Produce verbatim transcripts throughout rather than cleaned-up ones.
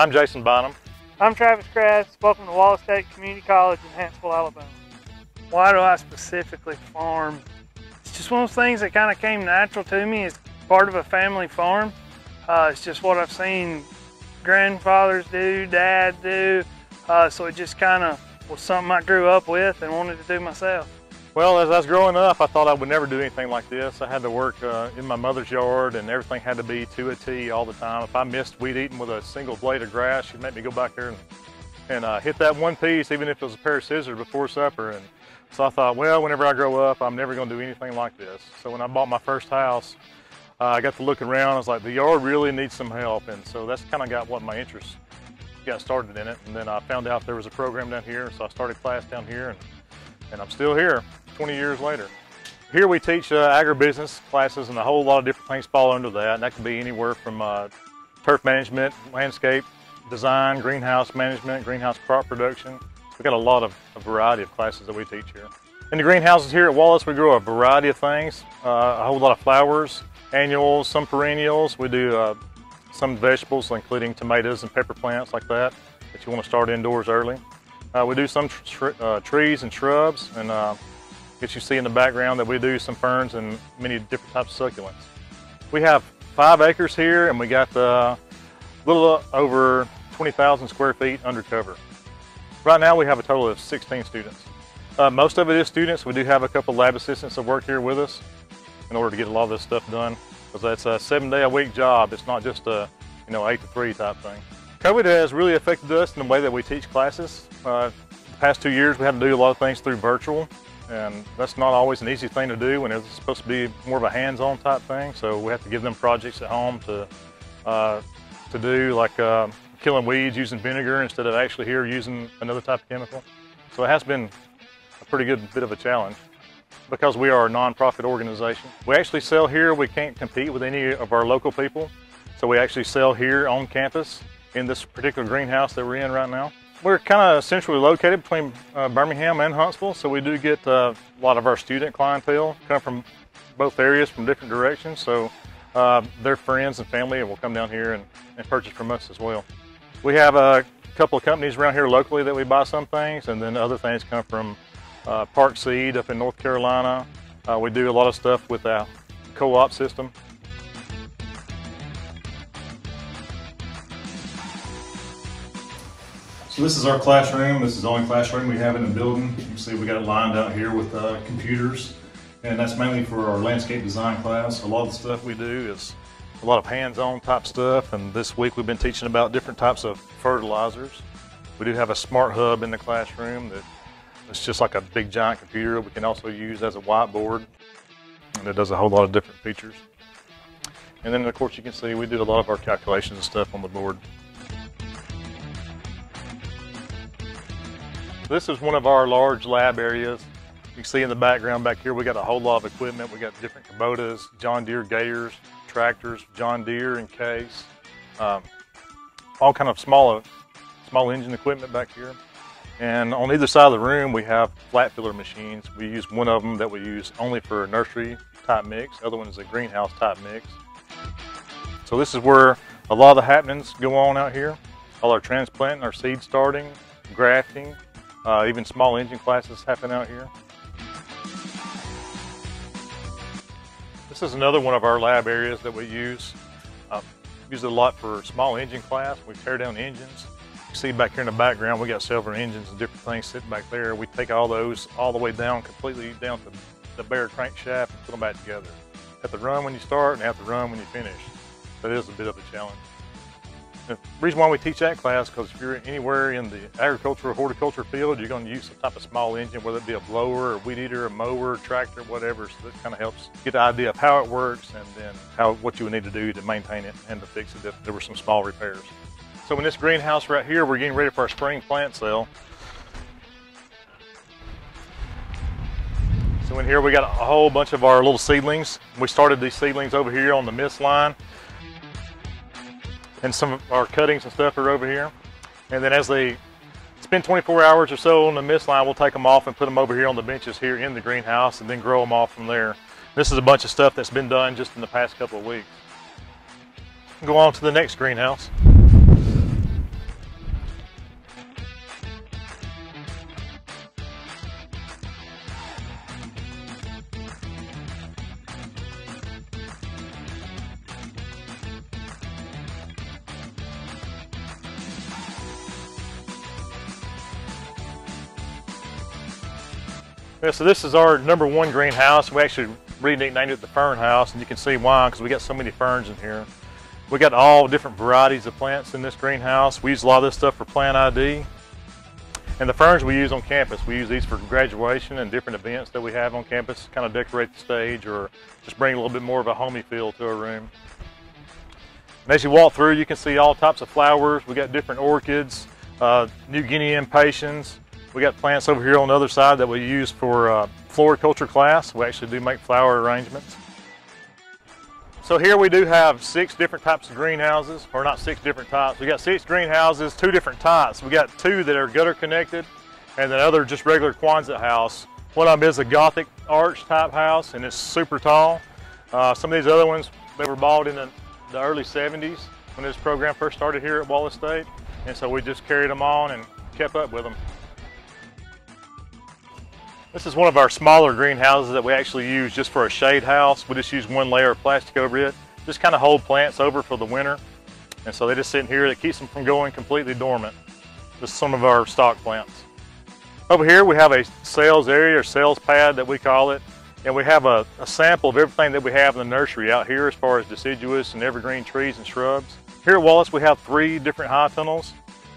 I'm Jason Bynum. I'm Travis Kress. Welcome to Wallace State Community College in Hanceville, Alabama. Why do I specifically farm? It's just one of those things that kind of came natural to me. It's part of a family farm. Uh, it's just what I've seen grandfathers do, dad do. Uh, so it just kind of was something I grew up with and wanted to do myself. Well, as I was growing up, I thought I would never do anything like this. I had to work uh, in my mother's yard, and everything had to be to a T all the time. If I missed weed eating with a single blade of grass, she'd make me go back there and, and uh, hit that one piece, even if it was a pair of scissors before supper. And so I thought, well, whenever I grow up, I'm never going to do anything like this. So when I bought my first house, uh, I got to look around. I was like, the yard really needs some help. And so that's kind of got what my interest got started in it. And then I found out there was a program down here, so I started class down here, and, and I'm still here twenty years later. Here we teach uh, agribusiness classes, and a whole lot of different things fall under that. And that can be anywhere from uh, turf management, landscape design, greenhouse management, greenhouse crop production. We've got a lot of a variety of classes that we teach here. In the greenhouses here at Wallace, we grow a variety of things, uh, a whole lot of flowers, annuals, some perennials. We do uh, some vegetables, including tomatoes and pepper plants like that, that you want to start indoors early. Uh, we do some tr tr uh, trees and shrubs, and uh, as you see in the background, that we do some ferns and many different types of succulents. We have five acres here, and we got a little over twenty thousand square feet under cover. Right now, we have a total of sixteen students. Uh, most of it is students. We do have a couple lab assistants that work here with us in order to get a lot of this stuff done, because that's a seven-day-a-week job. It's not just a, you know, eight to three type thing. COVID has really affected us in the way that we teach classes. Uh, the past two years, we had to do a lot of things through virtual, and that's not always an easy thing to do when it's supposed to be more of a hands-on type thing. So we have to give them projects at home to uh, to do, like uh, killing weeds using vinegar instead of actually here using another type of chemical. So it has been a pretty good bit of a challenge. Because we are a nonprofit organization, we actually sell here. We can't compete with any of our local people, so we actually sell here on campus in this particular greenhouse that we're in right now. We're kind of centrally located between uh, Birmingham and Huntsville, so we do get uh, a lot of our student clientele come from both areas, from different directions. So uh, their friends and family will come down here and, and purchase from us as well. We have a couple of companies around here locally that we buy some things, and then other things come from Uh, Park Seed up in North Carolina. Uh, we do a lot of stuff with our co-op system. So this is our classroom. This is the only classroom we have in the building. You can see we got it lined out here with uh, computers, and that's mainly for our landscape design class. A lot of the stuff we do is a lot of hands-on type stuff, and this week we've been teaching about different types of fertilizers. We do have a smart hub in the classroom that it's just like a big giant computer we can also use as a whiteboard, and it does a whole lot of different features. And then of course you can see we do a lot of our calculations and stuff on the board. This is one of our large lab areas. You can see in the background back here we got a whole lot of equipment. We got different Kubotas, John Deere gators, tractors, John Deere and Case, um, all kind of small, small engine equipment back here. And on either side of the room, we have flat filler machines. We use one of them that we use only for nursery type mix. The other one is a greenhouse type mix. So this is where a lot of the happenings go on out here. All our transplanting, our seed starting, grafting, uh, even small engine classes happen out here. This is another one of our lab areas that we use. Uh, use it a lot for small engine class. We tear down engines. You see back here in the background, we got several engines and different things sitting back there. We take all those all the way down, completely down to the bare crankshaft, and put them back together. Have to run when you start and have to run when you finish. That is a bit of a challenge. The reason why we teach that class is because if you're anywhere in the agriculture or horticulture field, you're going to use some type of small engine, whether it be a blower, a weed eater, a mower, a tractor, whatever. So this kind of helps get the idea of how it works, and then how what you would need to do to maintain it and to fix it if there were some small repairs. So in this greenhouse right here, we're getting ready for our spring plant sale. So in here we got a whole bunch of our little seedlings. We started these seedlings over here on the mist line. And some of our cuttings and stuff are over here. And then as they spend twenty-four hours or so on the mist line, we'll take them off and put them over here on the benches here in the greenhouse, and then grow them off from there. This is a bunch of stuff that's been done just in the past couple of weeks. Go on to the next greenhouse. Yeah, so this is our number one greenhouse. We actually renamed it the fern house, and you can see why, because we got so many ferns in here. We got all different varieties of plants in this greenhouse. We use a lot of this stuff for plant I D. And the ferns we use on campus, we use these for graduation and different events that we have on campus, kind of decorate the stage or just bring a little bit more of a homey feel to a room. And as you walk through, you can see all types of flowers. We got different orchids, uh, New Guinea impatiens. We got plants over here on the other side that we use for uh, floriculture class. We actually do make flower arrangements. So here we do have six different types of greenhouses, or not six different types. We got six greenhouses, two different types. We got two that are gutter connected, and the other just regular Quonset house. One of them is a Gothic arch type house, and it's super tall. Uh, some of these other ones, they were bought in the, the early seventies when this program first started here at Wallace State, and so we just carried them on and kept up with them. This is one of our smaller greenhouses that we actually use just for a shade house. We just use one layer of plastic over it. Just kind of hold plants over for the winter. And so they just sit in here. That keeps them from going completely dormant. This is some of our stock plants. Over here we have a sales area or sales pad that we call it. And we have a, a sample of everything that we have in the nursery out here as far as deciduous and evergreen trees and shrubs. Here at Wallace we have three different high tunnels.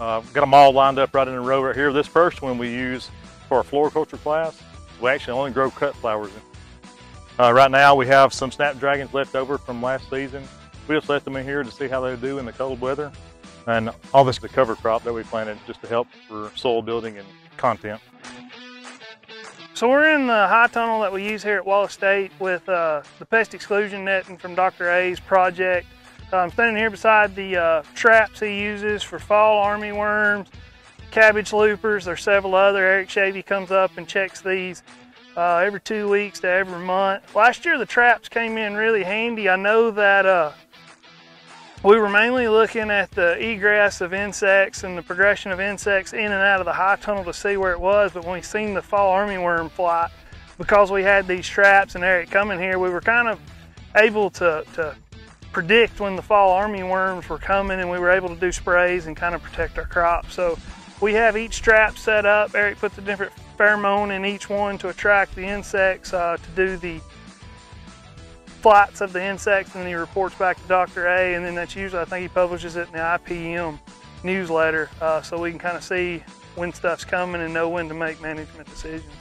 Uh, got them all lined up right in a row right here. This first one we use for our floriculture class. We actually only grow cut flowers in. Uh, right now we have some snapdragons left over from last season. We just let them in here to see how they do in the cold weather. And all this is the cover crop that we planted just to help for soil building and content. So we're in the high tunnel that we use here at Wallace State with uh, the pest exclusion netting from Doctor A's project. I'm standing here beside the uh, traps he uses for fall armyworms, cabbage loopers. There's several other. Eric Shady comes up and checks these uh, every two weeks to every month. Last year the traps came in really handy. I know that uh, we were mainly looking at the egress of insects and the progression of insects in and out of the high tunnel to see where it was, but when we seen the fall armyworm fly, because we had these traps and Eric coming here, we were kind of able to, to predict when the fall armyworms were coming, and we were able to do sprays and kind of protect our crops. So we have each trap set up. Eric puts a different pheromone in each one to attract the insects, uh, to do the flights of the insects, and then he reports back to Doctor A, and then that's usually, I think he publishes it in the I P M newsletter, uh, so we can kind of see when stuff's coming and know when to make management decisions.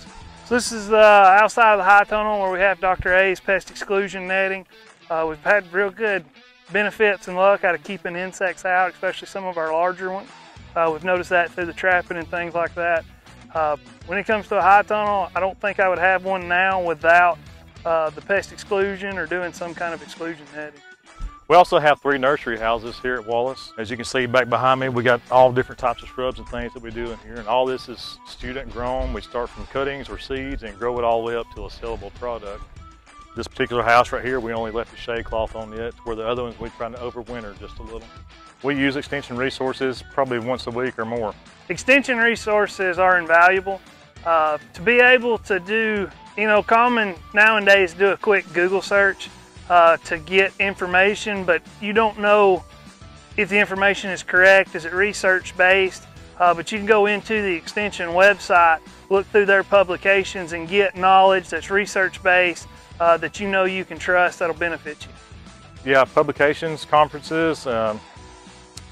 So this is the uh, outside of the high tunnel where we have Doctor A's pest exclusion netting. Uh, we've had real good benefits and luck out of keeping insects out, especially some of our larger ones. Uh, we've noticed that through the trapping and things like that. Uh, when it comes to a high tunnel, I don't think I would have one now without uh, the pest exclusion or doing some kind of exclusion netting. We also have three nursery houses here at Wallace. As you can see back behind me, we got all different types of shrubs and things that we do in here. And all this is student grown. We start from cuttings or seeds and grow it all the way up to a sellable product. This particular house right here, we only left a shade cloth on it, where the other ones we try to overwinter just a little. We use extension resources probably once a week or more. Extension resources are invaluable. Uh, to be able to do, you know, common nowadays do a quick Google search uh, to get information, but you don't know if the information is correct, is it research based, uh, but you can go into the extension website, look through their publications and get knowledge that's research based, uh, that you know you can trust, that'll benefit you. Yeah, publications, conferences, um,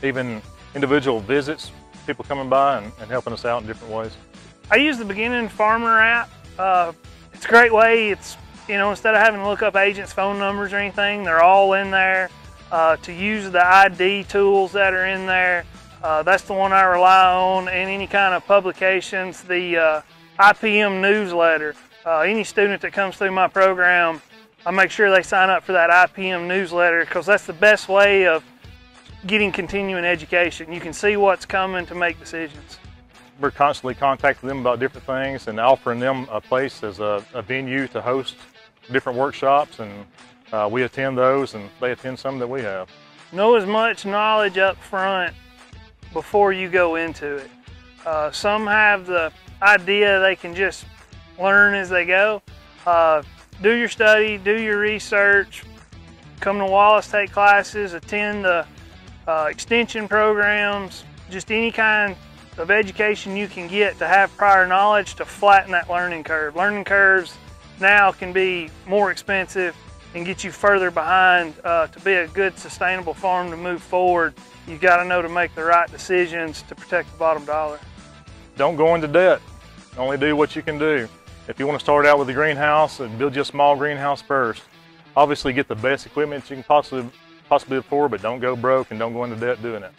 even individual visits, people coming by and, and helping us out in different ways. I use the Beginning Farmer app. Uh, it's a great way. It's, you know, instead of having to look up agents' phone numbers or anything, they're all in there. Uh, to use the I D tools that are in there, uh, that's the one I rely on, and any kind of publications, the uh, I P M newsletter. Uh, any student that comes through my program, I make sure they sign up for that I P M newsletter, because that's the best way of getting continuing education. You can see what's coming to make decisions. We're constantly contacting them about different things and offering them a place as a, a venue to host different workshops, and uh, we attend those and they attend some that we have. Know as much knowledge up front before you go into it. Uh, some have the idea they can just learn as they go. Uh, do your study, do your research, come to Wallace, take classes, attend the Uh, extension programs, just any kind of education you can get to have prior knowledge to flatten that learning curve. Learning curves now can be more expensive and get you further behind. Uh, to be a good sustainable farm to move forward, you gotta know to make the right decisions to protect the bottom dollar. Don't go into debt, only do what you can do. If you wanna start out with a greenhouse and build your small greenhouse first, obviously get the best equipment you can possibly, possibly afford, but don't go broke and don't go into debt doing it.